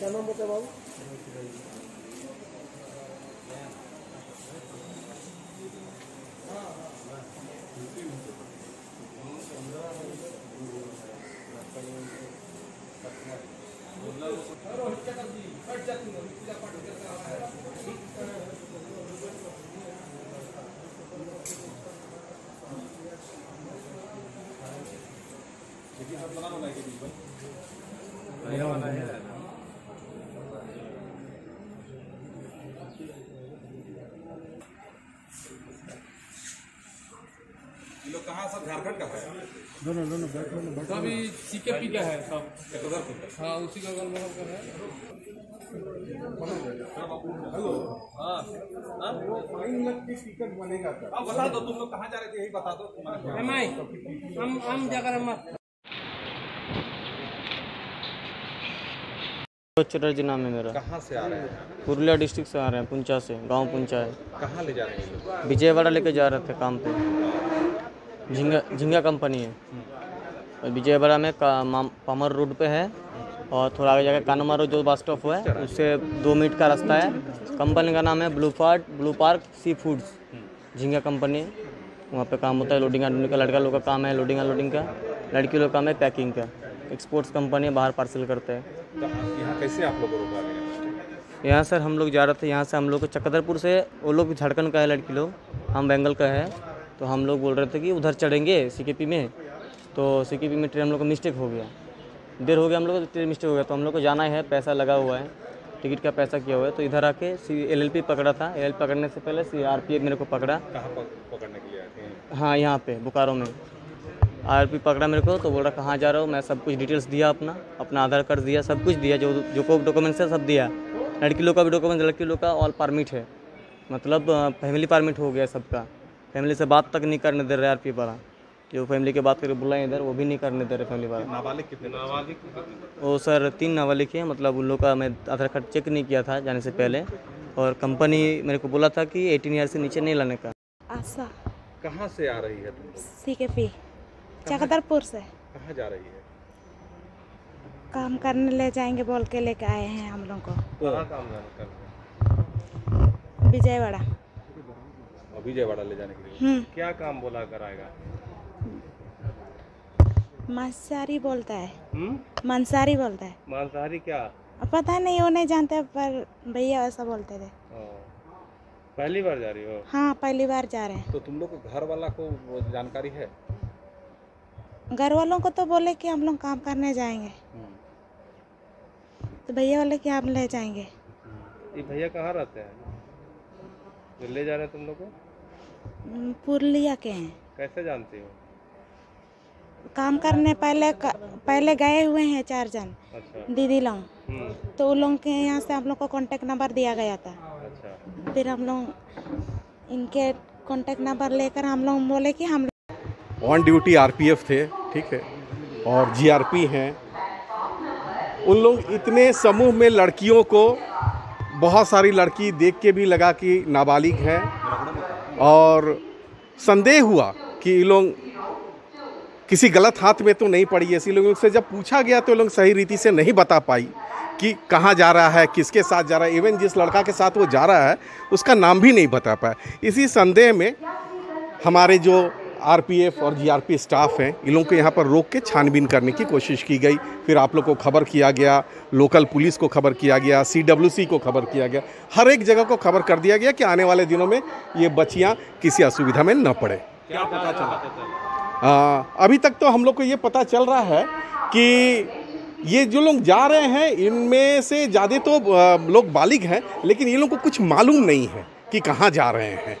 क्या नाम बताओ बाबू? कहाँ सब झारखंड का है? दोनों दोनों सभी सीकेपी का है, सब हाँ उसी का है। हेलो वो फाइन लग के टिकट बनेगा। बता दो तुम लोग कहाँ जा रहे थे, यही बता दो। हम जाकर जिला में मेरा कहाँ से आ रहे हैं? पुरुलिया डिस्ट्रिक्ट से आ रहे हैं, पुंचा से, गांव पुंचा है। कहाँ ले जा रहे हैं? विजयवाड़ा लेके जा रहे थे काम पे। झिंगा कंपनी है विजयवाड़ा में, पामर रोड पे है और थोड़ा आगे जाकर कानमा रोड जो बस स्टॉप है उससे 2 मिनट का रास्ता है। कंपनी का नाम है Bluefort Blue Park sea foods, झिंगा कंपनी। वहाँ पर काम होता है लोडिंग का, लड़का लोग का काम है लोडिंग का, लड़की लोग का काम है पैकिंग का। एक्सपोर्ट्स कंपनी है, बाहर पार्सल करते हैं। यहाँ कैसे आप लोग रोका गया? यहाँ सर हम लोग जा रहे थे, यहाँ से हम लोग चकदरपुर से, वो लोग झारखंड का है लड़की लोग, हम बंगाल का है। तो हम लोग बोल रहे थे कि उधर चढ़ेंगे सीकेपी में, तो सीकेपी में ट्रेन हम लोग का मिस्टेक हो गया, देर हो गया हम लोग को, ट्रेन मिस्टेक हो गया। तो हम लोग को जाना है, पैसा लगा हुआ है, टिकट का पैसा किया हुआ है। तो इधर आके CLLP पकड़ा था। LLP पकड़ने से पहले CRPF मेरे को पकड़ा। कहाँ पकड़ने के लिए आए थे? हाँ यहाँ पे बोकारो में RP पकड़ा मेरे को। तो बोल रहा कहाँ जा रहा हूँ, मैं सब कुछ डिटेल्स दिया, अपना आधार कार्ड दिया, सब कुछ दिया, जो डॉक्यूमेंट्स है सब दिया। लड़की लोग का भी डॉक्यूमेंट, लड़की लोग का ऑल परमिट है, मतलब फैमिली परमिट हो गया सबका। फैमिली से बात तक नहीं करने दे रहे RP वाला, जो फैमिली के बात करके बुलाए इधर, वो भी नहीं करने दे रहे फैमिली वाला। नाबालिग कितने? नाबालिग वो सर 3 नाबालिग हैं, मतलब उन लोग का मैं आधार कार्ड चेक नहीं किया था जाने से पहले। और कंपनी मेरे को बोला था कि 18 ईयर से नीचे नहीं लाने का। आशा कहाँ से आ रही है? सीकेपी चकदरपुर से। कहाँ जा रही है? काम करने ले जाएंगे बोल के लेके आए हैं हम लोग को। कहाँ काम करना? विजयवाड़ा। और विजयवाड़ा ले जाने के लिए क्या काम बोला कर आएगा? मांसाहारी बोलता है। मांसाहारी बोलता है। मांसाहारी क्या पता नहीं, वो नहीं जानते, पर भैया ऐसा बोलते थे। पहली बार जा रही हो? हाँ पहली बार जा रहे हैं। तो तुम लोग को घर वाला को जानकारी है? घर वालों को तो बोले कि हम लोग काम करने जाएंगे, तो भैया बोले कि आप ले जाएंगे। ये भैया कहाँ रहते हैं जो ले जा रहे हैं तुम लोग को? पुरुलिया के हैं। कैसे जानती हो? काम करने पहले गए हुए हैं 4 जन। अच्छा। दीदी लोग, तो उन लोगों के यहाँ से हम लोग को कॉन्टेक्ट नंबर दिया गया था। अच्छा। फिर हम लोग इनके कॉन्टेक्ट नंबर लेकर हम लोग बोले कि हम ऑन ड्यूटी RPF थे, ठीक है, और GRP हैं। उन लोग इतने समूह में लड़कियों को, बहुत सारी लड़की देख के भी लगा कि नाबालिग हैं और संदेह हुआ कि ये लोग किसी गलत हाथ में तो नहीं पड़ी। ऐसी लोगों से जब पूछा गया तो लोग सही रीति से नहीं बता पाई कि कहाँ जा रहा है, किसके साथ जा रहा है। इवन जिस लड़का के साथ वो जा रहा है उसका नाम भी नहीं बता पाया। इसी संदेह में हमारे जो RPF और GRP स्टाफ हैं, इन लोगों को यहाँ पर रोक के छानबीन करने की कोशिश की गई। फिर आप लोग को खबर किया गया, लोकल पुलिस को खबर किया गया, CWC को खबर किया गया, हर एक जगह को खबर कर दिया गया कि आने वाले दिनों में ये बच्चियाँ किसी असुविधा में न पड़े। क्या पता चला? अभी तक तो हम लोग को ये पता चल रहा है कि ये जो लोग जा रहे हैं इनमें से ज़्यादा तो लोग बालिग हैं, लेकिन इन लोगों को कुछ मालूम नहीं है कि कहाँ जा रहे हैं,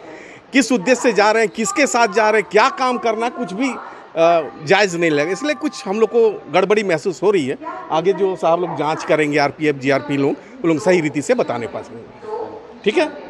किस उद्देश्य से जा रहे हैं, किसके साथ जा रहे हैं, क्या काम करना, कुछ भी जायज़ नहीं लगा, इसलिए कुछ हम लोग को गड़बड़ी महसूस हो रही है। आगे जो साहब लोग जांच करेंगे, आरपीएफ जीआरपी लोग, वो लोग सही रीति से बताने पास में, ठीक है।